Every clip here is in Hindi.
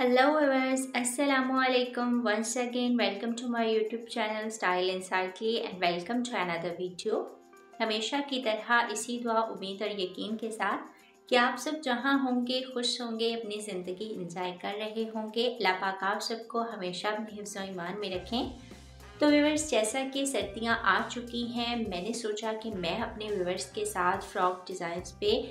हेलो व्यूअर्स, अस्सलामुअलैकुम। Once again welcome to my YouTube channel style insightly and welcome to another video. हमेशा की तरह इसी दुआ, उम्मीद और यकीन के साथ कि आप सब जहां होंगे खुश होंगे, अपनी ज़िंदगी इंजॉय कर रहे होंगे। अल्लाह पाक आप सबको हमेशा अपने हिफ्ज़ और ईमान में रखें। तो व्यूअर्स, जैसा कि सर्दियां आ चुकी हैं, मैंने सोचा कि मैं अपने व्यूअर्स के साथ फ्रॉक डिज़ाइंस पे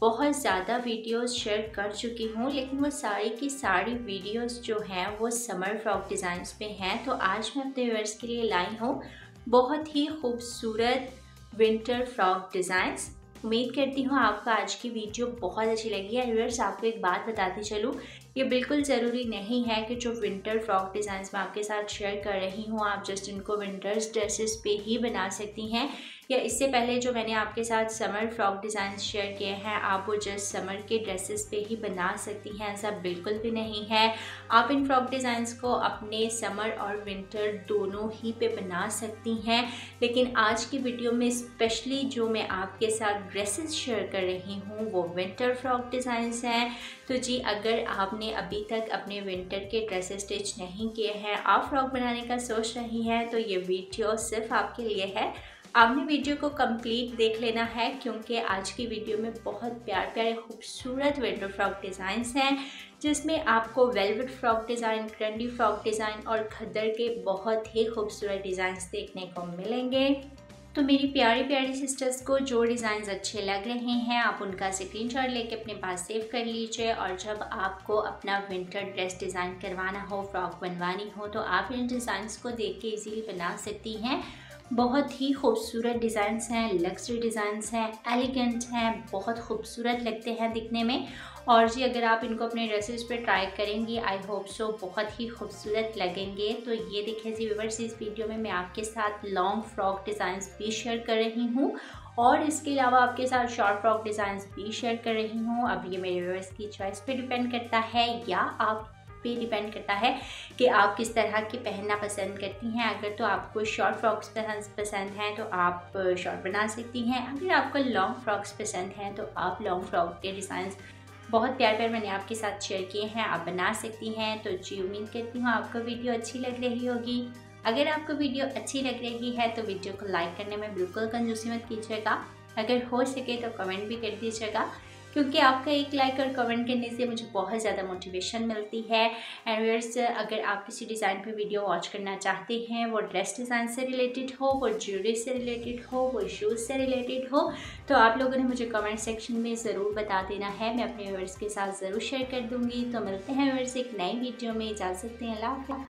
बहुत ज़्यादा वीडियोस शेयर कर चुकी हूँ, लेकिन वो सारी की सारी वीडियोस जो हैं वो समर फ्रॉक डिज़ाइंस पे हैं। तो आज मैं अपने व्यूअर्स के लिए लाई हूँ बहुत ही खूबसूरत विंटर फ्रॉक डिज़ाइंस। उम्मीद करती हूँ आपको आज की वीडियो बहुत अच्छी लगी है। व्यूअर्स, आपको एक बात बताती चलूँ, ये बिल्कुल ज़रूरी नहीं है कि जो विंटर फ्रॉक डिज़ाइंस मैं आपके साथ शेयर कर रही हूँ आप जस्ट इनको विंटर्स ड्रेसेस पे ही बना सकती हैं, या इससे पहले जो मैंने आपके साथ समर फ्रॉक डिज़ाइंस शेयर किए हैं आप वो जस्ट समर के ड्रेसेस पे ही बना सकती हैं। ऐसा बिल्कुल भी नहीं है। आप इन फ्रॉक डिज़ाइंस को अपने समर और विंटर दोनों ही पे बना सकती हैं, लेकिन आज की वीडियो में स्पेशली जो मैं आपके साथ ड्रेसेस शेयर कर रही हूँ वो विंटर फ्रॉक डिज़ाइंस हैं। तो जी, अगर आपने अभी तक अपने विंटर के ड्रेसेस स्टिच नहीं किए हैं, आप फ्रॉक बनाने का सोच रही हैं, तो ये वीडियो सिर्फ आपके लिए है। आपने वीडियो को कंप्लीट देख लेना है क्योंकि आज की वीडियो में बहुत प्यारे खूबसूरत विंटर फ्रॉक डिज़ाइंस हैं, जिसमें आपको velvet frock design, trendy frock design और खद्दर के बहुत ही खूबसूरत डिज़ाइंस देखने को मिलेंगे। तो मेरी प्यारी सिस्टर्स को जो डिज़ाइंस अच्छे लग रहे हैं आप उनका स्क्रीनशॉट लेके अपने पास सेव कर लीजिए, और जब आपको अपना विंटर ड्रेस डिज़ाइन करवाना हो, फ्रॉक बनवानी हो, तो आप इन डिज़ाइंस को देख के ईजीली बना सकती हैं। बहुत ही खूबसूरत डिज़ाइंस हैं, लग्जरी डिज़ाइंस हैं, एलिगेंट हैं, बहुत खूबसूरत लगते हैं दिखने में। और जी, अगर आप इनको अपने ड्रेसेस पे ट्राई करेंगी आई होप सो बहुत ही खूबसूरत लगेंगे। तो ये देखिए जी व्यूअर्स, इस वीडियो में मैं आपके साथ लॉन्ग फ्रॉक डिज़ाइंस भी शेयर कर रही हूँ और इसके अलावा आपके साथ शॉर्ट फ्रॉक डिज़ाइंस भी शेयर कर रही हूँ। अब ये मेरे व्यूअर्स की चॉइस पे डिपेंड करता है, या आप पे डिपेंड करता है कि आप किस तरह के पहनना पसंद करती हैं। अगर तो आपको शॉर्ट फ्रॉक्स पसंद हैं तो आप शॉर्ट बना सकती हैं, अगर आपको लॉन्ग फ्रॉक्स पसंद हैं तो आप लॉन्ग फ्रॉक के डिज़ाइंस बहुत प्यार मैंने आपके साथ शेयर किए हैं, आप बना सकती हैं। तो जी, उम्मीद करती हूँ आपको वीडियो अच्छी लग रही होगी। अगर आपको वीडियो अच्छी लग रही है तो वीडियो को लाइक करने में बिल्कुल कंजूसी मत कीजिएगा, अगर हो सके तो कमेंट भी कर दीजिएगा, क्योंकि आपका एक लाइक और कमेंट करने से मुझे बहुत ज़्यादा मोटिवेशन मिलती है। एंड व्यूअर्स, अगर आप किसी डिज़ाइन पे वीडियो वॉच करना चाहते हैं, वो ड्रेस डिज़ाइन से रिलेटेड हो, वो ज्वेलरी से रिलेटेड हो, वो शूज़ से रिलेटेड हो, तो आप लोगों ने मुझे कमेंट सेक्शन में ज़रूर बता देना है, मैं अपने व्यूअर्स के साथ ज़रूर शेयर कर दूँगी। तो मिलते हैं व्यूअर्स एक नई वीडियो में, इजाज़त दें, अल्लाह हाफ़िज़।